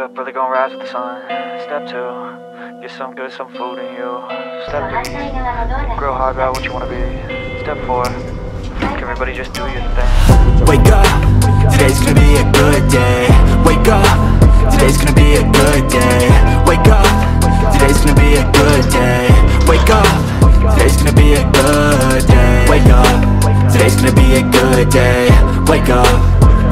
up early, gonna rise with the sun. Step two, get some good, some food in you. Step three, grow hard about what you wanna be. Step four, fuck everybody, just do your thing. Wake up, today's gonna be a good day. Wake up, today's gonna be a good day. Wake up, today's gonna be a good day. Wake up, today's gonna be a good day. Wake up, today's gonna be a good day. Wake up,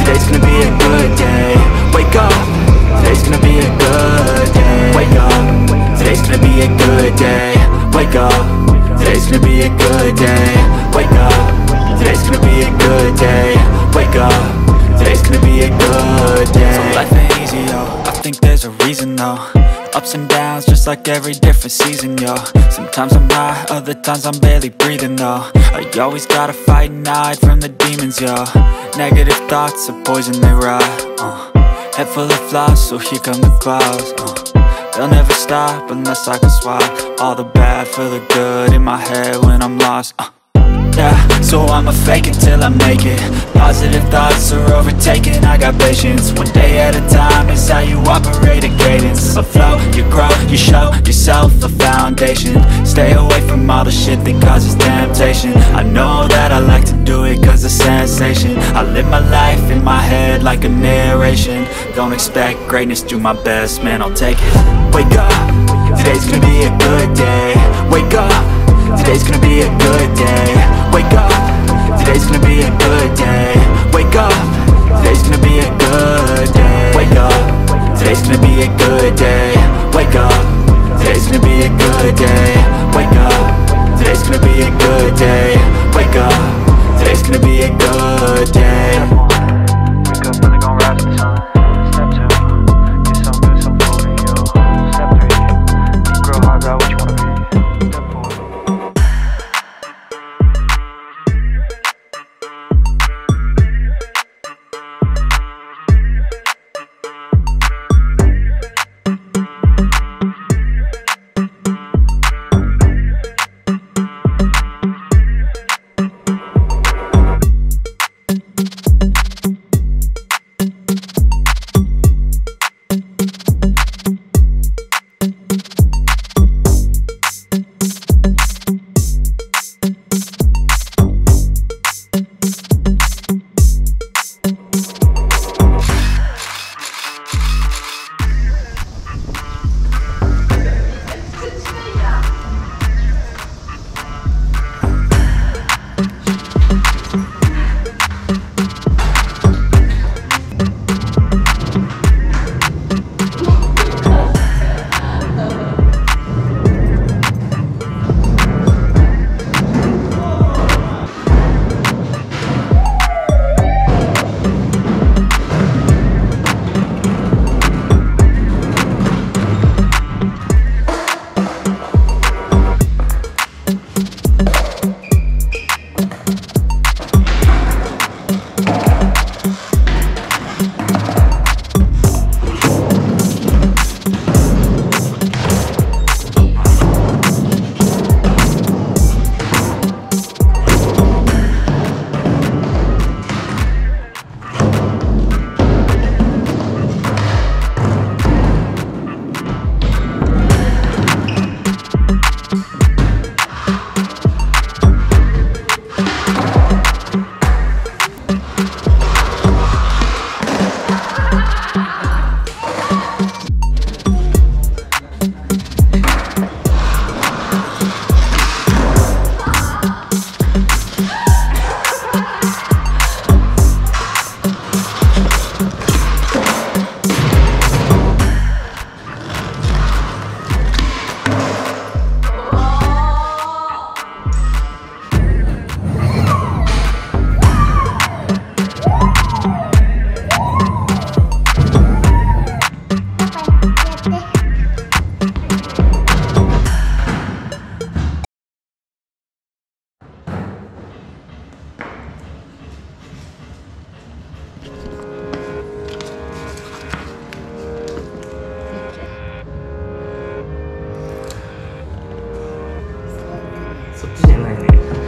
today's gonna be a good day. Wake up, today's gonna be a good day. Wake up, today's gonna be a good day. Wake up, today's gonna be a good day. Wake up, today's gonna be a good day. Wake up, today's gonna be a good day. So life ain't easy, yo, I think there's a reason though. Ups and downs, just like every different season, yo. Sometimes I'm high, other times I'm barely breathing, though. I always gotta fight and hide from the demons, yo. Negative thoughts are poison, they rot, Head full of flies, so here come the clouds, They'll never stop unless I can swap all the bad for the good in my head when I'm lost, Yeah, so I'ma fake it till I make it. Positive thoughts are overtaken, I got patience. One day at a time, it's how you operate a cadence. A flow, you grow, you show yourself a foundation. Stay away from all the shit that causes temptation. I know that I like to do it cause it's sensation. I live my life in my head like a narration. Don't expect greatness, do my best, man, I'll take it. Wake up, today's gonna be a good day. Wake up, today's gonna be a good day. Wake up, today's gonna be a good day. Wake up, today's gonna be a good day. Wake up, today's gonna be a good day. Wake up, today's gonna be a good day. Wake up, today's gonna be a good day. Wake up, today's gonna be a good day. Wake up, really gonna rise to the sun. そっちじゃないね。